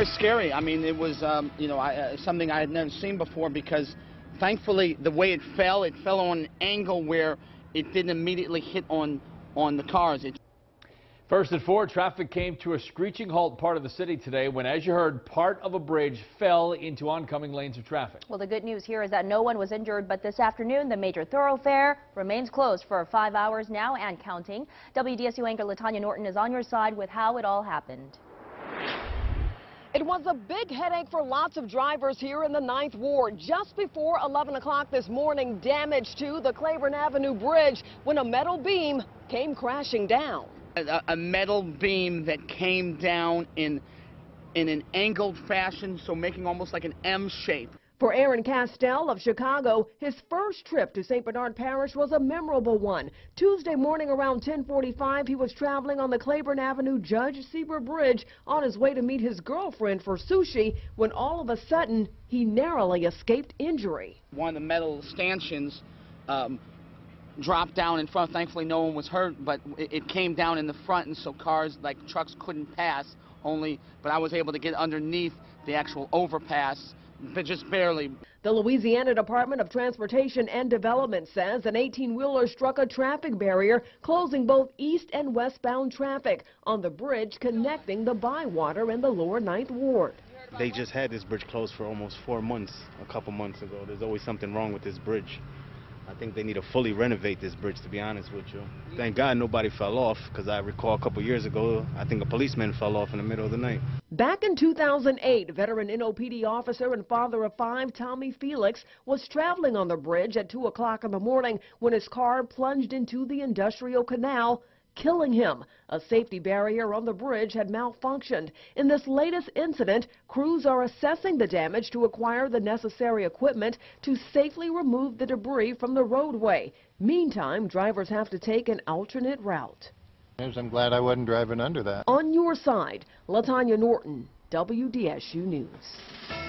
very scary. I mean, it was, you know, something I had never seen before, because thankfully the way it fell on an angle where it didn't immediately hit on the cars. First at 4, traffic came to a screeching halt part of the city today when, as you heard, part of a bridge fell into oncoming lanes of traffic. Well, the good news here is that no one was injured, but this afternoon the major thoroughfare remains closed for 5 hours now and counting. WDSU anchor LaTanya Norton is on your side with how it all happened. It was a big headache for lots of drivers here in the 9th Ward. Just before 11 o'clock this morning, damage to the Claiborne Avenue Bridge when a metal beam came crashing down. A metal beam that came down in an angled fashion, so making almost like an M shape. For Aaron Castell of Chicago, his first trip to Saint Bernard Parish was a memorable one. Tuesday morning around 10:45, he was traveling on the Claiborne Avenue Judge Sieber Bridge on his way to meet his girlfriend for sushi when all of a sudden he narrowly escaped injury. One of the metal stanchions dropped down in front. Thankfully, no one was hurt, but it came down in the front, and so cars like trucks couldn't pass. But I was able to get underneath the actual overpass. But just barely. The Louisiana Department of Transportation and Development says an 18-wheeler struck a traffic barrier, closing both east and westbound traffic on the bridge connecting the Bywater and the Lower Ninth Ward. They just had this bridge closed for almost 4 months, a couple months ago. There's always something wrong with this bridge. I think they need to fully renovate this bridge, to be honest with you. Thank God nobody fell off, because I recall a couple years ago, I think a policeman fell off in the middle of the night. Back in 2008, veteran NOPD officer and father of 5 Tommy Felix was traveling on the bridge at 2 o'clock in the morning when his car plunged into the industrial canal, killing him. A safety barrier on the bridge had malfunctioned. In this latest incident, crews are assessing the damage to acquire the necessary equipment to safely remove the debris from the roadway. Meantime, drivers have to take an alternate route. I'm glad I wasn't driving under that. On your side, LaTanya Norton, WDSU News.